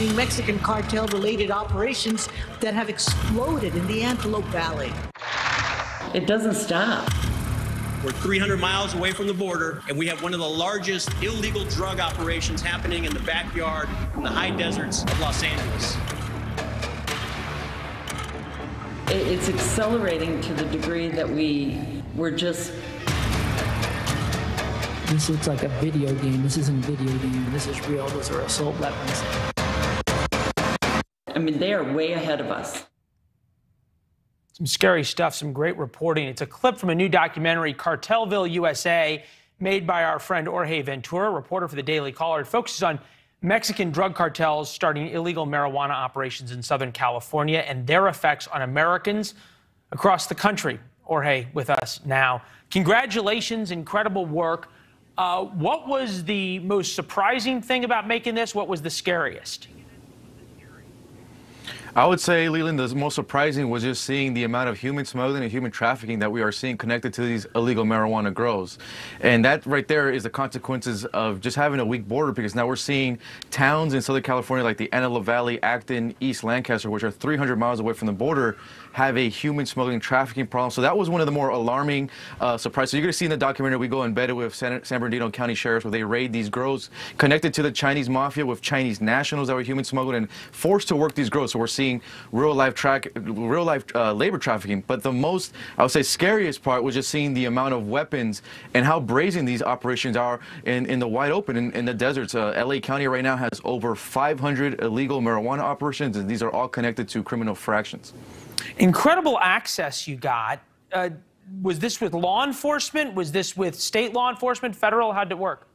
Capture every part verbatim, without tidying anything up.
high-functioning Mexican cartel-related operations that have exploded in the Antelope Valley. It doesn't stop. We're three hundred miles away from the border, and we have one of the largest illegal drug operations happening in the backyard in the high deserts of Los Angeles. It's accelerating to the degree that we were just... This looks like a video game. This isn't a video game. This is real. Those are assault weapons. I mean, they are way ahead of us. Some scary stuff, some great reporting. It's a clip from a new documentary, Cartelville, U S A, made by our friend Jorge Ventura, reporter for the Daily Caller. It focuses on Mexican drug cartels starting illegal marijuana operations in Southern California and their effects on Americans across the country. Jorge, with us now. Congratulations, incredible work. Uh, what was the most surprising thing about making this? What was the scariest? I would say, Leland, the most surprising was just seeing the amount of human smuggling and human trafficking that we are seeing connected to these illegal marijuana grows. And that right there is the consequences of just having a weak border, because now we're seeing towns in Southern California like the Antelope Valley, Acton, East Lancaster, which are three hundred miles away from the border, have a human smuggling trafficking problem. So that was one of the more alarming uh, surprises. So you're going to see in the documentary, we go embedded with San, San Bernardino County Sheriffs, where they raid these grows connected to the Chinese mafia with Chinese nationals that were human smuggled and forced to work these grows. So we're seeing seeing real life track real life uh, labor trafficking. But the most, I would say, scariest part was just seeing the amount of weapons and how brazen these operations are in, in the wide open, in, in the deserts. uh, L A County right now has over five hundred illegal marijuana operations, and these are all connected to criminal fractions. Incredible access you got. Uh, was this with law enforcement? Was this with state law enforcement, federal? How'd it work?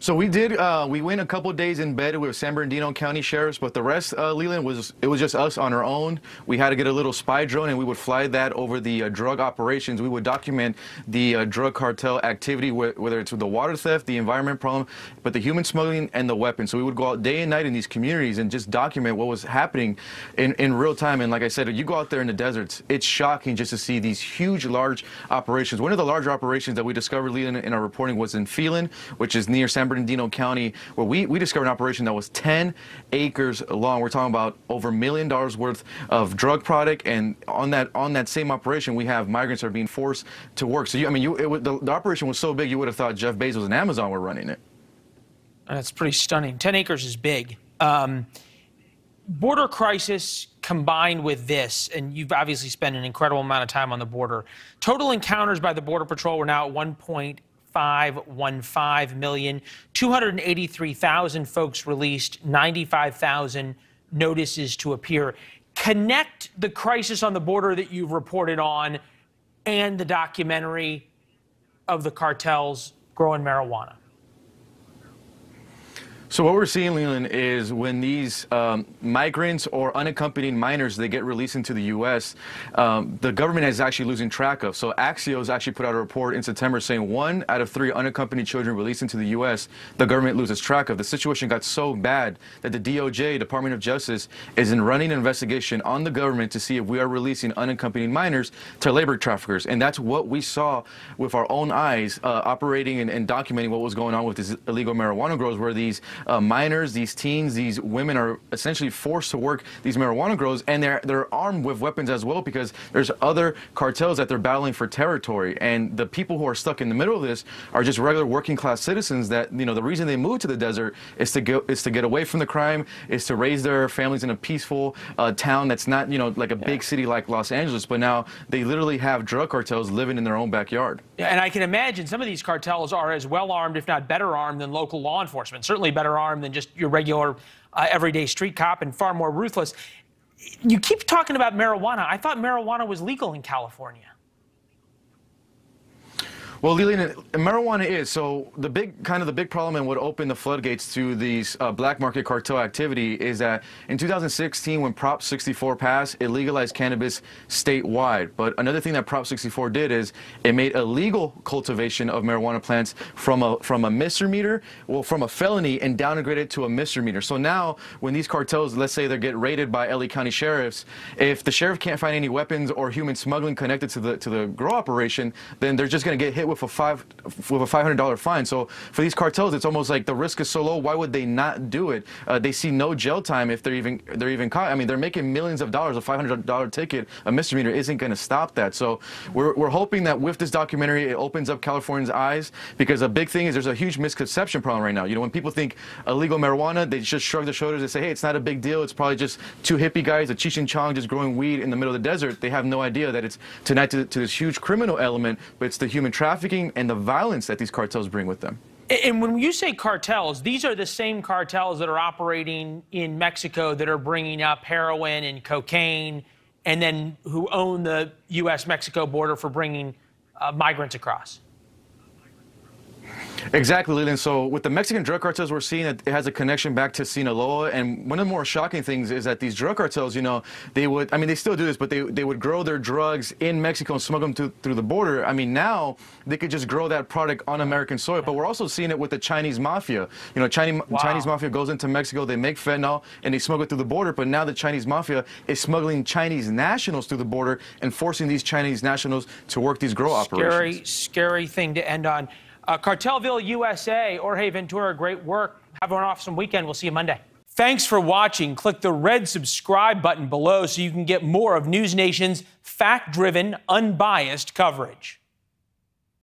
So we did, uh, we went a couple of days in bed with San Bernardino County Sheriffs, but the rest, uh, Leland, was it was just us on our own. We had to get a little spy drone, and we would fly that over the uh, drug operations. We would document the uh, drug cartel activity, wh whether it's with the water theft, the environment problem, but the human smuggling and the weapons. So we would go out day and night in these communities and just document what was happening in, in real time. And like I said, you go out there in the deserts, it's shocking just to see these huge, large operations. One of the larger operations that we discovered, Leland, in our reporting was in Phelan, which is near San Bernardino. Bernardino County, where we, we discovered an operation that was ten acres long. We're talking about over a million dollars worth of drug product, and on that on that same operation, we have migrants that are being forced to work. So, you, I mean, you, it, the, the operation was so big, you would have thought Jeff Bezos and Amazon were running it. That's pretty stunning. ten acres is big. Um, border crisis combined with this, and you've obviously spent an incredible amount of time on the border. Total encounters by the Border Patrol were now at one point five one five million, two hundred eighty-three thousand folks released, ninety-five thousand notices to appear. Connect the crisis on the border that you've reported on and the documentary of the cartels growing marijuana. So what we're seeing, Leland, is when these um, migrants or unaccompanied minors, they get released into the U S, um, the government is actually losing track of. So Axios actually put out a report in September saying one out of three unaccompanied children released into the U S, the government loses track of. The situation got so bad that the D O J, Department of Justice, is in running an investigation on the government to see if we are releasing unaccompanied minors to labor traffickers. And that's what we saw with our own eyes, uh, operating and, and documenting what was going on with these illegal marijuana grows, where these Uh, minors, these teens, these women are essentially forced to work these marijuana grows, and they're they're armed with weapons as well, because there's other cartels that they're battling for territory. And the people who are stuck in the middle of this are just regular working class citizens that, you know, the reason they moved to the desert is to go is to get away from the crime, is to raise their families in a peaceful uh, town that's not, you know, like a yeah. big city like Los Angeles. But now they literally have drug cartels living in their own backyard. Yeah, and I can imagine some of these cartels are as well armed, if not better armed, than local law enforcement. Certainly better armed than just your regular uh, everyday street cop, and far more ruthless. You keep talking about marijuana. I thought marijuana was legal in California. Well, Lilian, marijuana is. So the big, kind of the big problem, and what opened the floodgates to these uh, black market cartel activity, is that in two thousand sixteen, when Prop sixty-four passed, it legalized cannabis statewide. But another thing that Prop sixty-four did is it made illegal cultivation of marijuana plants from a from a misdemeanor, well, from a felony, and downgraded to a misdemeanor. So now, when these cartels, let's say they get raided by L A County Sheriffs, if the sheriff can't find any weapons or human smuggling connected to the to the grow operation, then they're just going to get hit with with a five with a five hundred dollar fine. So for these cartels, it's almost like the risk is so low. Why would they not do it? Uh, they see no jail time if they're even they're even caught. I mean, they're making millions of dollars. A five hundred dollar ticket, a misdemeanor, isn't going to stop that. So we're we're hoping that with this documentary, it opens up Californians' eyes, because a big thing is there's a huge misconception problem right now. You know, when people think illegal marijuana, they just shrug their shoulders. They say, hey, it's not a big deal. It's probably just two hippie guys, a Cheech and Chong, just growing weed in the middle of the desert. They have no idea that it's tied to, to this huge criminal element, but it's the human trafficking and the violence that these cartels bring with them. And when you say cartels, these are the same cartels that are operating in Mexico that are bringing up heroin and cocaine, and then who own the U S Mexico border for bringing uh, migrants across. Exactly, Leland. So with the Mexican drug cartels, we're seeing that it has a connection back to Sinaloa. And one of the more shocking things is that these drug cartels, you know, they would, I mean, they still do this, but they, they would grow their drugs in Mexico and smuggle them to, through the border. I mean, now they could just grow that product on American soil. But we're also seeing it with the Chinese mafia. You know, Chinese, wow. Chinese mafia goes into Mexico, they make fentanyl, and they smuggle it through the border. But now the Chinese mafia is smuggling Chinese nationals through the border and forcing these Chinese nationals to work these grow operations. Scary, scary thing to end on. Uh, Cartelville, U S A, Jorge Ventura, great work. Have an awesome weekend. We'll see you Monday. Thanks for watching. Click the red subscribe button below so you can get more of News Nation's fact-driven, unbiased coverage.